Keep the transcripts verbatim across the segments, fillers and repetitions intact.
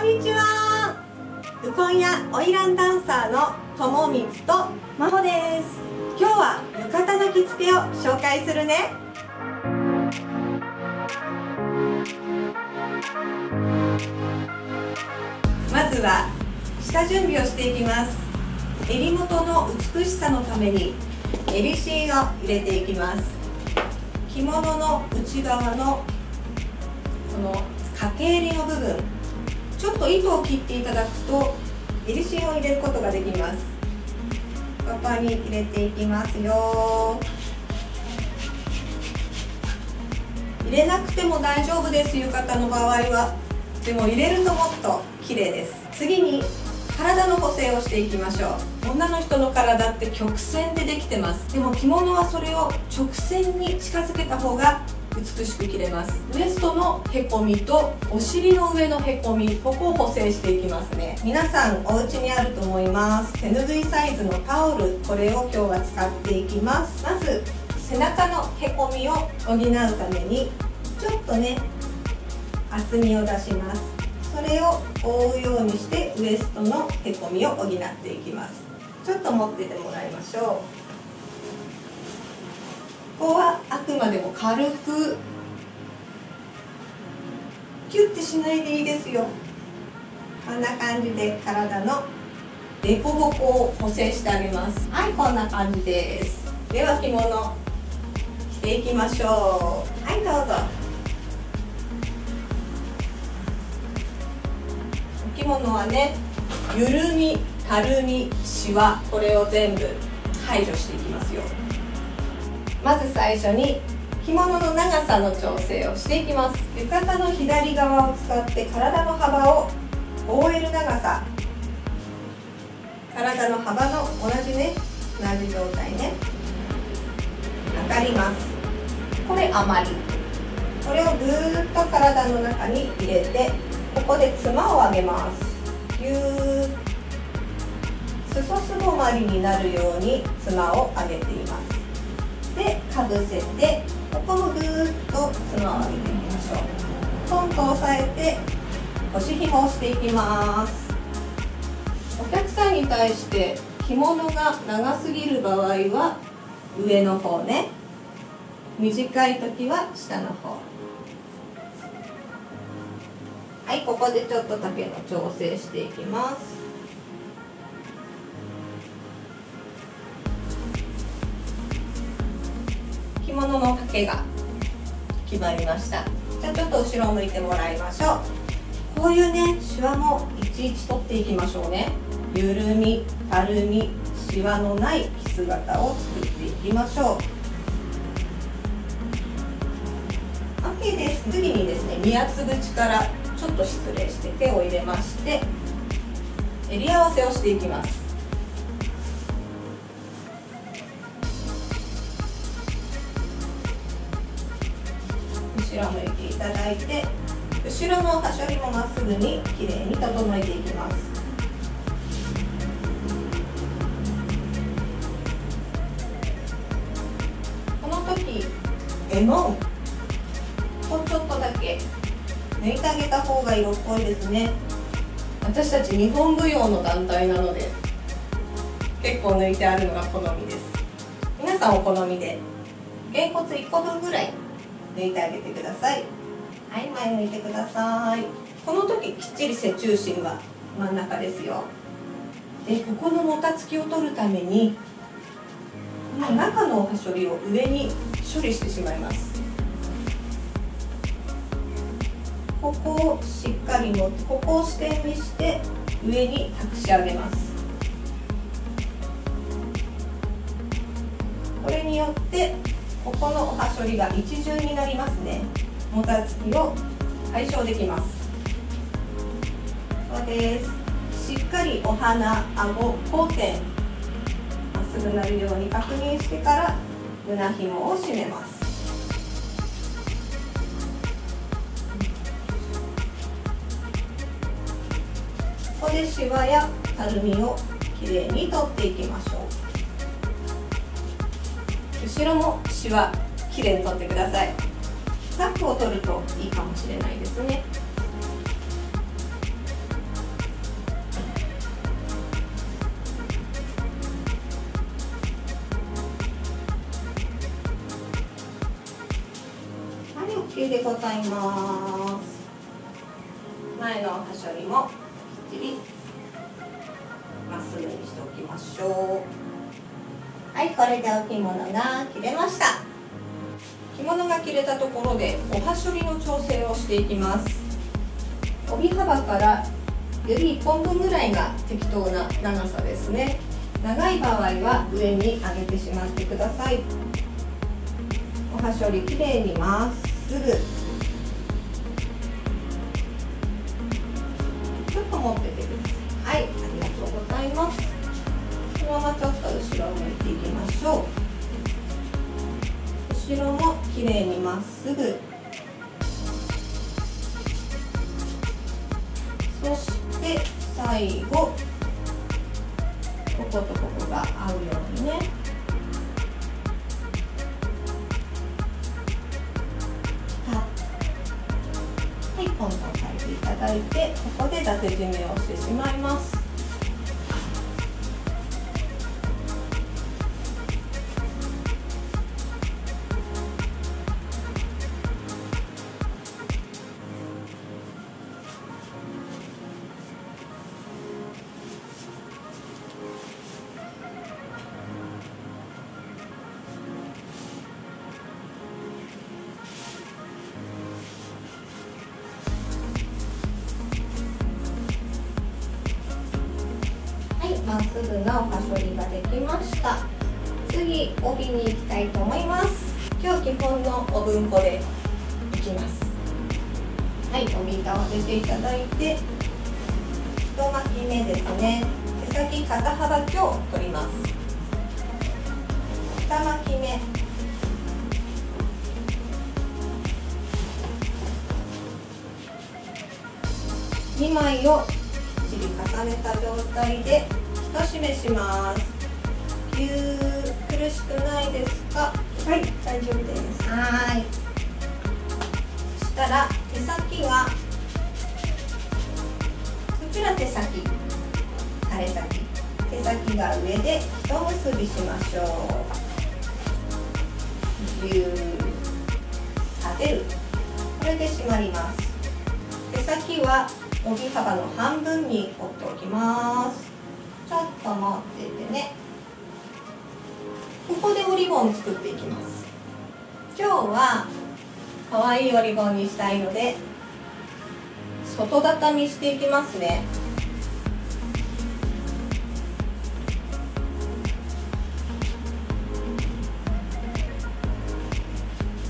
こんにちは。ウコンやオイランダンサーのともみつとまほです。今日は浴衣の着付けを紹介するね。まずは下準備をしていきます。襟元の美しさのために襟芯を入れていきます。着物の内側のこの掛け襟の部分、ちょっと糸を切っていただくと襟芯を入れることができます。ここに入れていきますよ。入れなくても大丈夫です、浴衣の場合は。でも入れるともっと綺麗です。次に体の補正をしていきましょう。女の人の体って曲線でできてます。でも着物はそれを直線に近づけた方が美しく切れます。ウエストのへこみとお尻の上のへこみ、ここを補正していきますね。皆さんお家にあると思います。手ぬぐいサイズのタオル、これを今日は使っていきます。まず背中のへこみを補うためにちょっとね厚みを出します。それを覆うようにしてウエストのへこみを補っていきます。ちょっと持っててもらいましょう。ここはあくまでも軽くキュッてしないでいいですよ。こんな感じで体の凸凹を補正してあげます。はい、こんな感じです。では着物着ていきましょう。はい、どうぞ。お着物はね、緩み、たるみ、シワ、これを全部排除していきますよ。まず最初に着物の長さの調整をしていきます。浴衣の左側を使って体の幅を覆える長さ、体の幅の同じね、同じ状態ね、測ります。これ余り、これをぐーっと体の中に入れて、ここでつまを上げます。ぎゅーっと裾すぼまりになるようにつまを上げています。で、かぶせて、ここもぐーっとつまを上げていきましょう。ポンと押さえて腰紐をしていきます。お客さんに対して着物が長すぎる場合は上の方ね、短い時は下の方。はい、ここでちょっと丈の調整していきます。着物の丈が決まりました。じゃあちょっと後ろを向いてもらいましょう。こういうね、シワもいちいち取っていきましょうね。緩み、たるみ、シワのない着姿を作っていきましょう。 OK です。次にですね、宮津口からちょっと失礼して手を入れまして、襟合わせをしていきます。後ろ向いていただいて、後ろの端折りもまっすぐにきれいに整えていきます。この時えもんをちょっとだけ抜いてあげた方が色っぽいですね。私たち日本舞踊の団体なので結構抜いてあるのが好みです。皆さんお好みでげんこついっこぶんぐらい抜いてあげてください。はい、前向いてください。この時きっちり背中心は真ん中ですよ。で、ここのもたつきを取るためにこの中の端折りを上に処理してしまいます。ここをしっかり持って、ここを支点にして上に託し上げます。これによってここのお端折りが一重になりますね。もたつきを解消できます。そうです。しっかりお鼻、顎、交点まっすぐなるように確認してから胸紐を締めます。ここでシワやたるみをきれいに取っていきましょう。後ろもシワきれいに取ってください。ザックを取るといいかもしれないですね。きゅうでございます。前の端折りもきっちりまっすぐにしておきましょう。はい、これでお着物が切れました。着物が切れたところでお端折りの調整をしていきます。帯幅から指いっぽんぶんぐらいが適当な長さですね。長い場合は上に上げてしまってください。お端折りきれいにまっすぐちょっと持っててください。はい、ありがとうございます。そのままちょっと後ろを向いていきましょう。後ろもきれいにまっすぐ。そして最後こことここが合うようにね。はい、今度は裂いていただいて、ここでだて締めをしてしまいます。まっすぐなお端折りができました。次、帯に行きたいと思います。今日基本のお文庫でいきます。はい、帯板を当てていただいて一巻き目ですね。手先肩幅強を取ります。二巻き目、にまいをきっちり重ねた状態で一締めします。ぎゅー、苦しくないですか？はい、大丈夫です。はい。そしたら手先がこちら手先、垂れ先、手先が上で一結びしましょう。ぎゅー、立てる。これで締まります。手先は帯幅の半分に折っておきます。ちょっと持っててね。ここで折りボン作っていきます。今日は可愛い折りボンにしたいので外畳していきますね。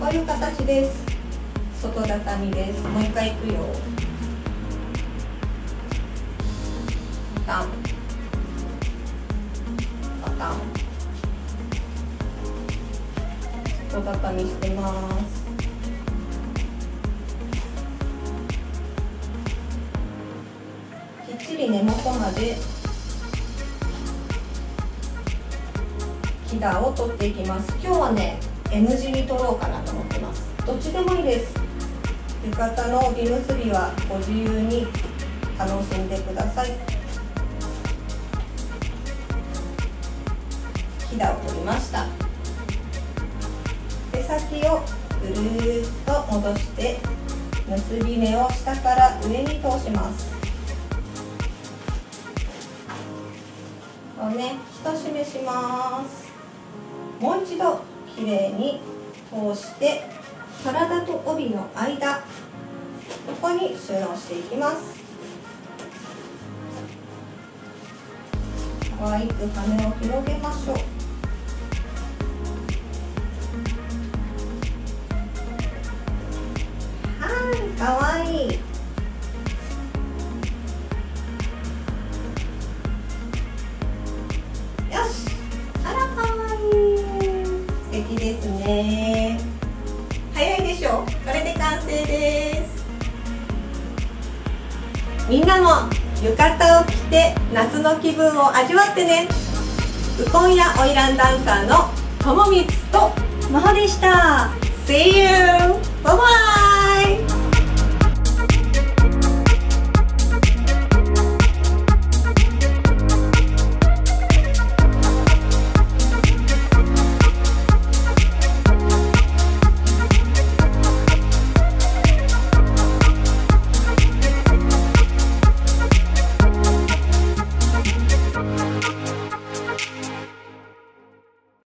こういう形です。外畳です。もう一回いくよ。ダン外畳してます。きっちり根元までひだを取っていきます。今日はね M 字に取ろうかなと思ってます。どっちでもいいです。浴衣の帯結びはご自由に楽しんでください。ひだを取りました。手先をぐるーっと戻して結び目を下から上に通します。こうね、ひと締めします。もう一度きれいに通して体と帯の間、ここに収納していきます。可愛く羽を広げましょう。かわいい。よし、あらかわいい。素敵ですね。早いでしょう。これで完成です。みんなも浴衣を着て夏の気分を味わってね。ウコンやオイランダンサーのともみつとまほでした。 See you! バイバイ。